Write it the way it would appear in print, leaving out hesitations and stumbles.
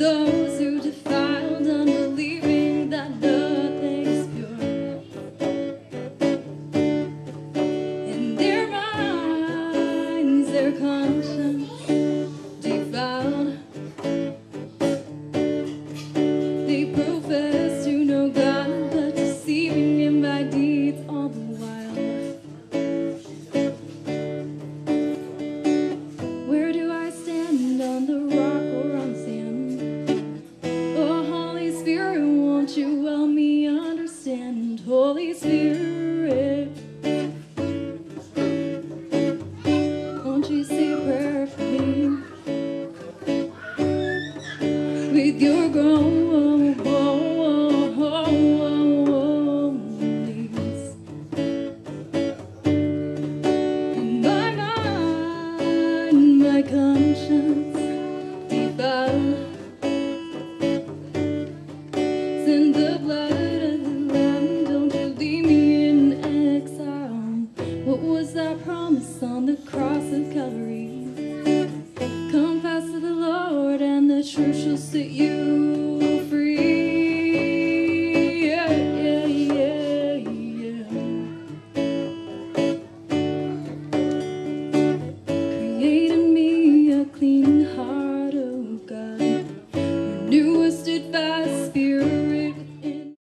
those who defiled, unbelieving that nothing is pure. In their minds, their conscience defiled, they profess to know God, but deceiving Him by deeds all the while. Where do I stand? On the rock or on sand? Oh, Holy Spirit, won't you help me understand? Holy Spirit, won't you say a prayer for me? With your groanings in my mind, my conscience defiled, send the blood of the Lamb, don't you leave me in exile. What was that promise on the cross of Calvary?